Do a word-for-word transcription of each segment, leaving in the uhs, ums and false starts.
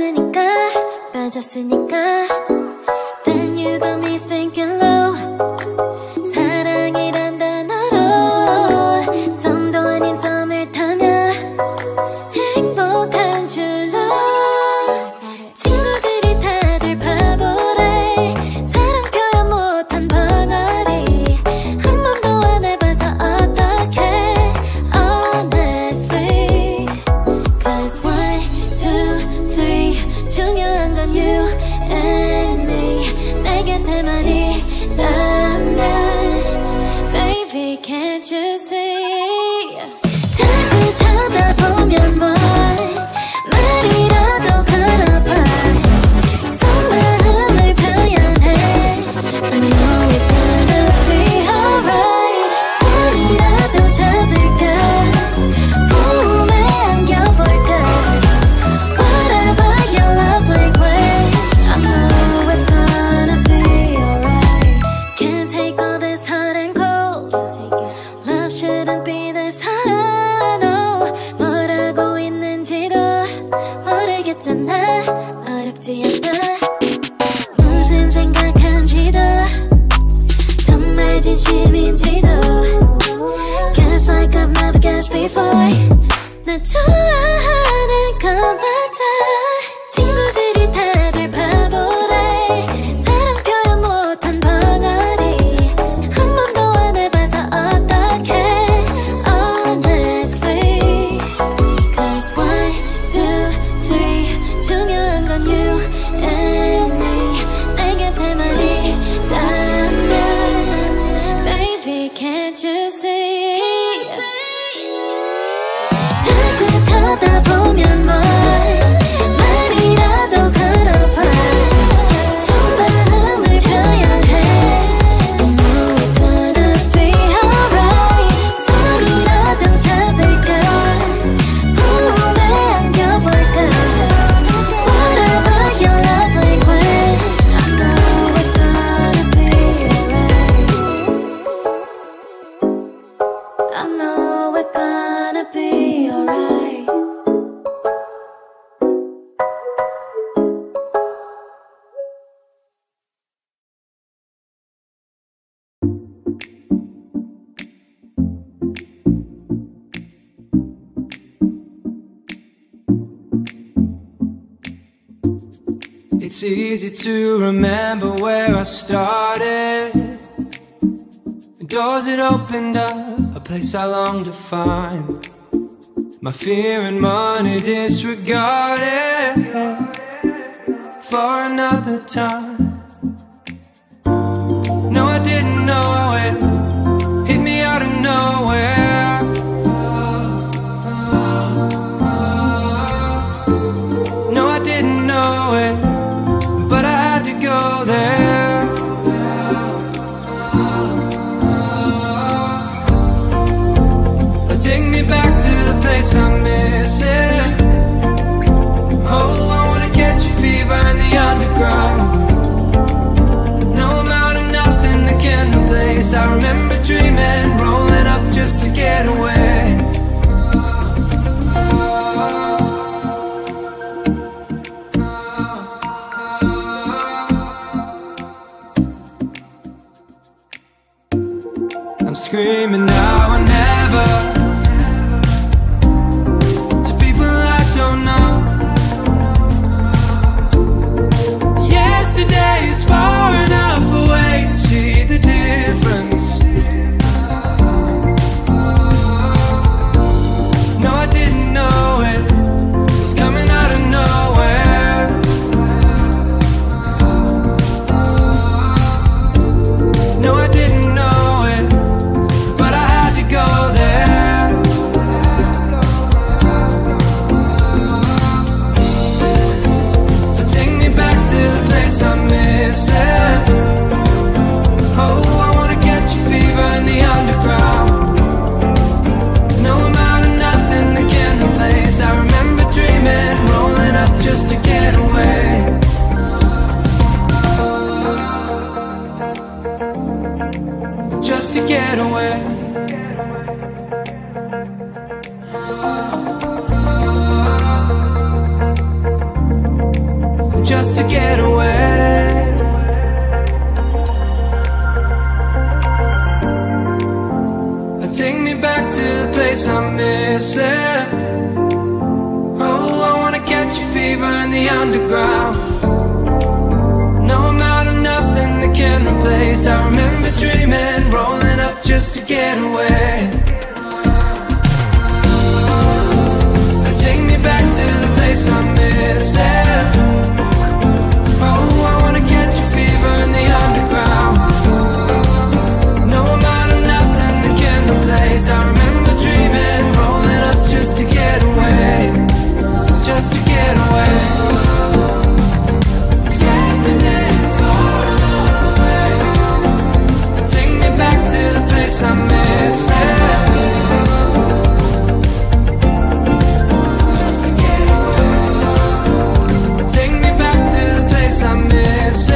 빠졌으니까 빠졌으니까 Then you got me sinking low. 사랑이란 단어로 썸도 아닌 썸을 타면 행복한 줄로. 친구들이 다들 바보래. 사랑 표현 못한 벙어리. 한 번도 안 해봐서 어떡해. Honestly Cause one, two, three 중요한 건 you and me 내 곁에만 있다면 Baby can't you see 자꾸 쳐다보면 뭘 말이라도 걸어봐 속마음을 표현해 I know it's gonna be alright 손이라도 잡을까 품에 안겨볼까 Whatever your love will wear I know it's gonna be alright Can't take all this hot and cold Love shouldn't be this hot I know 뭐라고 있는지도 모르겠잖아 어렵지 않아 무슨 생각한지도 정말 진심인지도 Guess like I've never guessed before 나 좋아하는 건 맞아 친구들이 다들 바보래 사랑 표현 못한 벙어리 한 번도 안 해봐서 어떡해 Honestly Cause one, two, three 중요한 건 you and me 내 곁에만 있다면 Baby can't you see 자꾸 쳐다보면 뭘 말이라도 걸어봐 속마음을 표현해 I know it's gonna be alright 손이라도 잡을까 품에 안겨볼까 Whatever your love will wear I know it's gonna be alright I know it's gonna be alright It's easy to remember where I started The doors that opened up, a place I longed to find My fear and money disregarded For another time No, I didn't know it Hit me out of nowhere No, I didn't know it Place I'm missing. Oh, I wanna catch a fever in the underground. in the underground. No amount of nothing that can replace. I remember dreaming, rolling up just to get away. Now take me back to the place I'm missing. Oh, I wanna catch a fever in the underground. No amount of nothing that can replace. I remember dreaming, rolling up just to get away. Just to get away. Yesterday's far enough away to take me back to the place I missed. Just to get away. Take me back to the place I missed.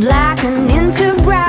Black and into brown.